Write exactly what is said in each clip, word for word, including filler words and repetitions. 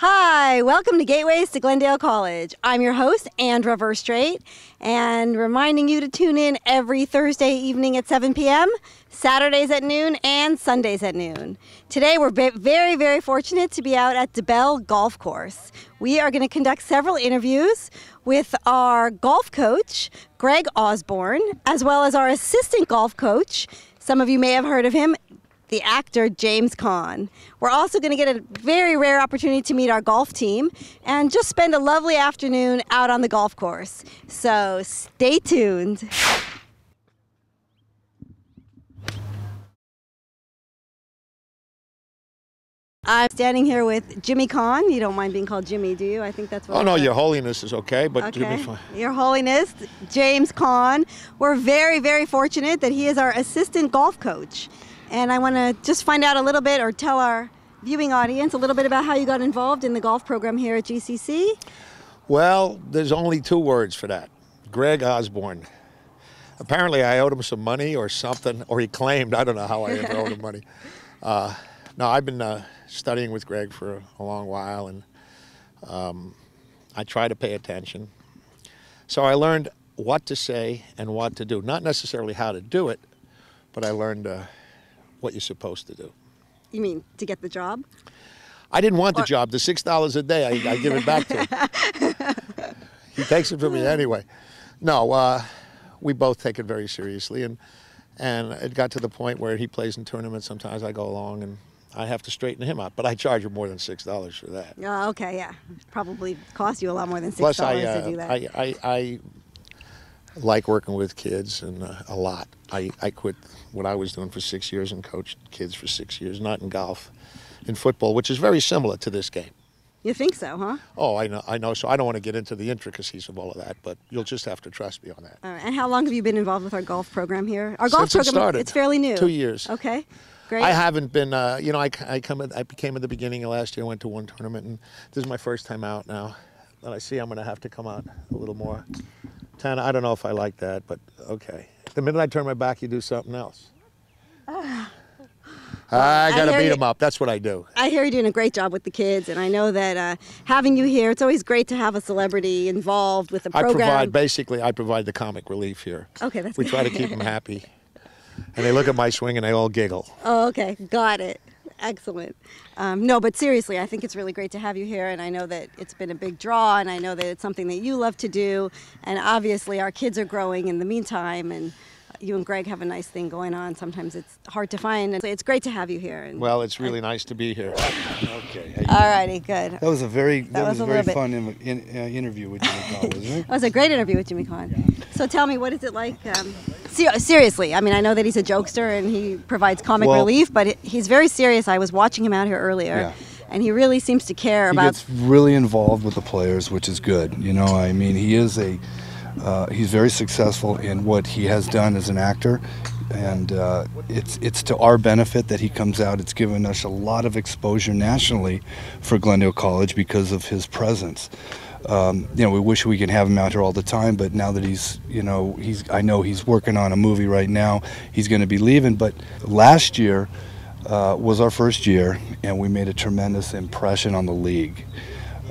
Hi, welcome to Gateways to Glendale College. I'm your host, Andra Verstraete, and reminding you to tune in every Thursday evening at seven p m, Saturdays at noon, and Sundays at noon. Today we're very, very fortunate to be out at DeBell Golf Course. We are going to conduct several interviews with our golf coach, Greg Osbourne, as well as our assistant golf coach. Some of you may have heard of him, the actor James Caan. We're also going to get a very rare opportunity to meet our golf team and just spend a lovely afternoon out on the golf course. So stay tuned. I'm standing here with Jimmy Caan. You don't mind being called Jimmy, do you? I think that's what Oh, no, your holiness is okay, but okay. Jimmy fine. Your holiness, James Caan. We're very, very fortunate that he is our assistant golf coach. And I want to just find out a little bit, or tell our viewing audience a little bit about how you got involved in the golf program here at G C C. Well, there's only two words for that. Greg Osbourne. Apparently I owed him some money or something, or he claimed. I don't know how I ever owed him money. Uh, no, I've been uh, studying with Greg for a long while, and um, I try to pay attention. So I learned what to say and what to do. Not necessarily how to do it, but I learned... Uh, what you're supposed to do. You mean to get the job? I didn't want or the job. The six dollars a day, I, I give it back to him. He takes it from me anyway. No, uh, we both take it very seriously. And, and it got to the point where he plays in tournaments. Sometimes I go along and I have to straighten him out. But I charge him more than six dollars for that. Oh, okay, yeah. Probably cost you a lot more than six dollars Plus I, uh, to do that. I, I, I like working with kids, and uh, a lot. I, I quit what I was doing for six years and coached kids for six years, not in golf, in football, which is very similar to this game. You think so, huh? Oh, I know. I know. So I don't want to get into the intricacies of all of that, but you'll just have to trust me on that. All right. And how long have you been involved with our golf program here? Our golf Since program, it it's fairly new. Two years. Okay, great. I haven't been, uh, you know, I, I, come at, I came at the beginning of last year, went to one tournament, and this is my first time out now. And I see I'm going to have to come out a little more. Tanner, I don't know if I like that, but okay. The minute I turn my back, you do something else. Uh, I got to beat them up. That's what I do. I hear you're doing a great job with the kids, and I know that uh, having you here, it's always great to have a celebrity involved with the program. I provide, basically, I provide the comic relief here. Okay, that's good. We try to keep them happy, and they look at my swing, and they all giggle. Oh, okay. Got it. Excellent. Um, no, but seriously, I think it's really great to have you here, and I know that it's been a big draw, and I know that it's something that you love to do, and obviously our kids are growing in the meantime, and you and Greg have a nice thing going on. Sometimes it's hard to find, and it's great to have you here. And well, it's really I, nice to be here. Okay. All righty, good. That was a very that, that was, was a very fun in, in, uh, interview with Jimmy Caan, wasn't it? That was a great interview with Jimmy Caan. Yeah. So tell me, what is it like? Um, Seriously, I mean, I know that he's a jokester and he provides comic well, relief, but it, he's very serious. I was watching him out here earlier, yeah. and he really seems to care he about... He gets really involved with the players, which is good. You know, I mean, he is a... Uh, he's very successful in what he has done as an actor, and uh, it's, it's to our benefit that he comes out. It's given us a lot of exposure nationally for Glendale College because of his presence. Um, you know, we wish we could have him out here all the time, but now that he's, you know, he's, I know he's working on a movie right now. He's going to be leaving, but last year uh, was our first year, and we made a tremendous impression on the league.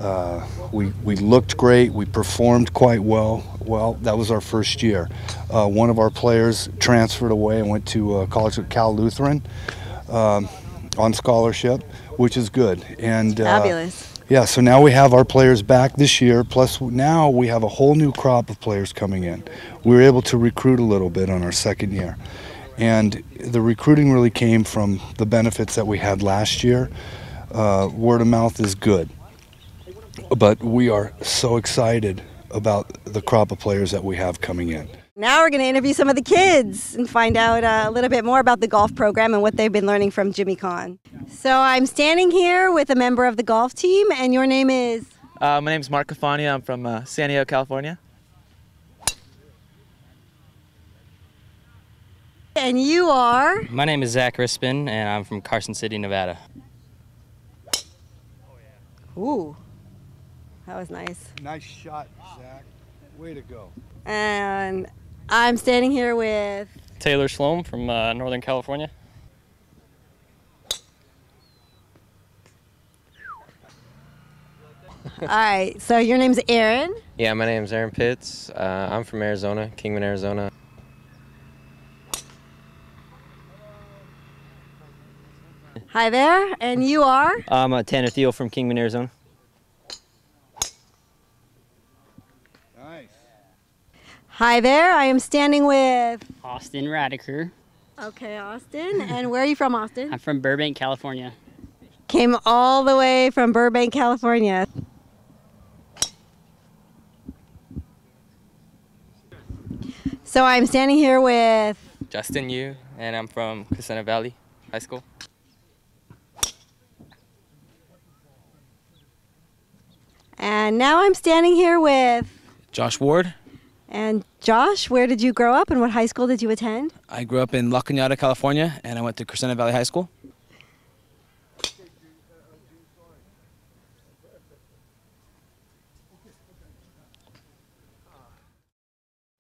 Uh, we, we looked great. We performed quite well. Well, that was our first year. Uh, one of our players transferred away and went to uh, college with Cal Lutheran um, on scholarship, which is good. And uh, fabulous. Yeah, so now we have our players back this year, plus now we have a whole new crop of players coming in. We were able to recruit a little bit on our second year. And the recruiting really came from the benefits that we had last year. Uh, word of mouth is good. But we are so excited about the crop of players that we have coming in. Now we're going to interview some of the kids and find out uh, a little bit more about the golf program and what they've been learning from Jimmy Caan. So I'm standing here with a member of the golf team, and your name is? Uh, my name is Mark Cofania. I'm from uh, San Diego, California. And you are? My name is Zach Rispin, and I'm from Carson City, Nevada. Ooh, that was nice. Nice shot, Zach. Way to go. And I'm standing here with Taylor Sloan from uh, Northern California. All right, so your name's Aaron? Yeah, my name's Aaron Pitts. Uh, I'm from Arizona, Kingman, Arizona. Hi there, and you are? I'm uh, Tanner Thiel from Kingman, Arizona. Nice. Hi there, I am standing with? Austin Radiker. Okay, Austin, and where are you from, Austin? I'm from Burbank, California. Came all the way from Burbank, California. So I'm standing here with Justin Yu, and I'm from Crescenta Valley High School. And now I'm standing here with Josh Ward. And Josh, where did you grow up and what high school did you attend? I grew up in La Cañada, California, and I went to Crescenta Valley High School.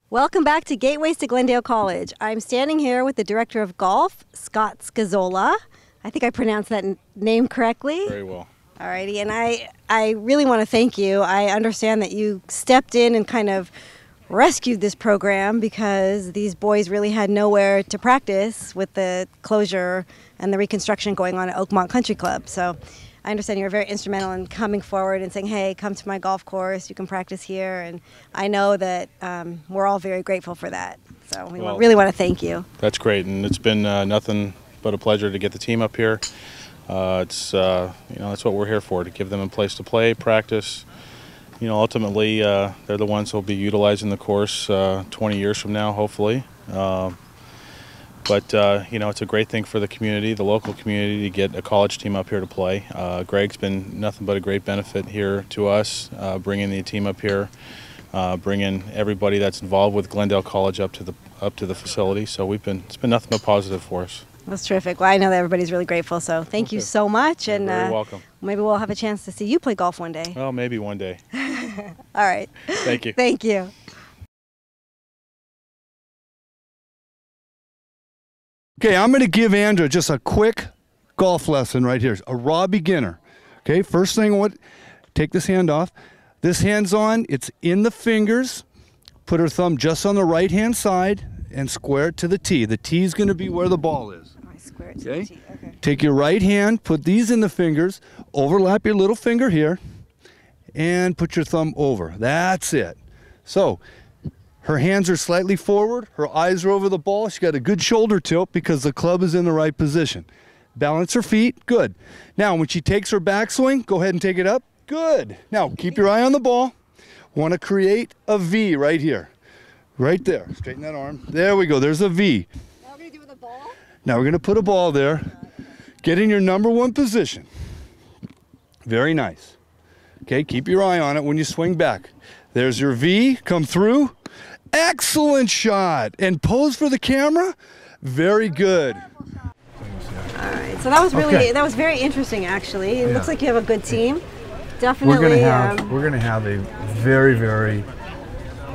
Welcome back to Gateways to Glendale College. I'm standing here with the director of golf, Scott Scazzola. I think I pronounced that name correctly. Very well. All righty, and I, I really want to thank you. I understand that you stepped in and kind of rescued this program because these boys really had nowhere to practice with the closure and the reconstruction going on at Oakmont Country Club. So I understand you were very instrumental in coming forward and saying, hey, come to my golf course, you can practice here. And I know that um, we're all very grateful for that. So we well, really want to thank you. That's great. And it's been uh, nothing but a pleasure to get the team up here. Uh, it's, uh, you know, that's what we're here for, to give them a place to play, practice. You know, ultimately, uh, they're the ones who will be utilizing the course uh, twenty years from now, hopefully. Uh, But, uh, you know, it's a great thing for the community, the local community, to get a college team up here to play. Uh, Greg's been nothing but a great benefit here to us, uh, bringing the team up here, uh, bringing everybody that's involved with Glendale College up to the up to the facility. So we've been it's been nothing but positive for us. That's terrific. Well, I know that everybody's really grateful, so thank you so much. You're and very uh, welcome. Maybe we'll have a chance to see you play golf one day. Well, maybe one day. All right. Thank you. Thank you. Okay, I'm going to give Andra just a quick golf lesson right here. A raw beginner. Okay, first thing, what? Take this hand off. This hand's on. It's in the fingers. Put her thumb just on the right-hand side and square it to the tee. The tee's going to be where the ball is. Oh, I square it to okay? the tee. Okay. Take your right hand, put these in the fingers, overlap your little finger here, and put your thumb over. That's it. So, her hands are slightly forward, her eyes are over the ball, she's got a good shoulder tilt because the club is in the right position. Balance her feet, good. Now when she takes her backswing, go ahead and take it up, good. Now keep your eye on the ball, want to create a V right here, right there, straighten that arm, there we go, there's a V. Now we're going to do with a ball? Now we're going to put a ball there, get in your number one position, very nice. Okay, keep your eye on it when you swing back. There's your V, come through. Excellent shot, and pose for the camera. Very good. All right, so that was really okay. that was very interesting actually. It yeah. looks like you have a good team. Definitely. We're gonna have um, we're gonna have a very very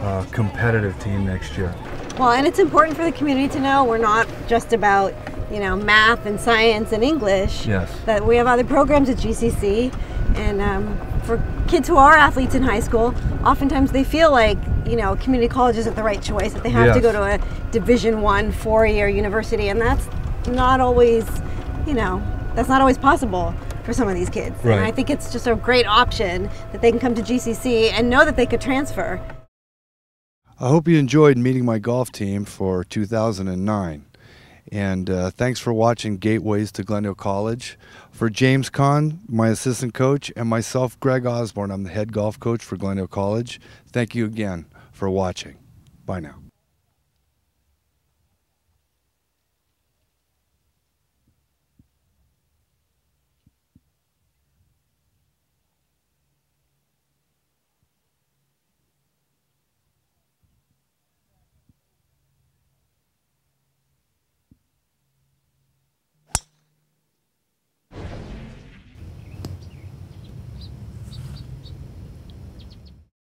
uh, competitive team next year. Well, and it's important for the community to know we're not just about you know math and science and English. Yes. That we have other programs at G C C, and um, for kids who are athletes in high school, oftentimes they feel like. You know, community college isn't the right choice, that they have yes. to go to a Division One four-year university, and that's not always, you know, that's not always possible for some of these kids. Right. And I think it's just a great option that they can come to G C C and know that they could transfer. I hope you enjoyed meeting my golf team for two thousand nine. And uh, thanks for watching Gateways to Glendale College. For James Caan, my assistant coach, and myself, Greg Osbourne, I'm the head golf coach for Glendale College. Thank you again for watching. Bye now.